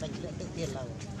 Thành lượng tự tiền là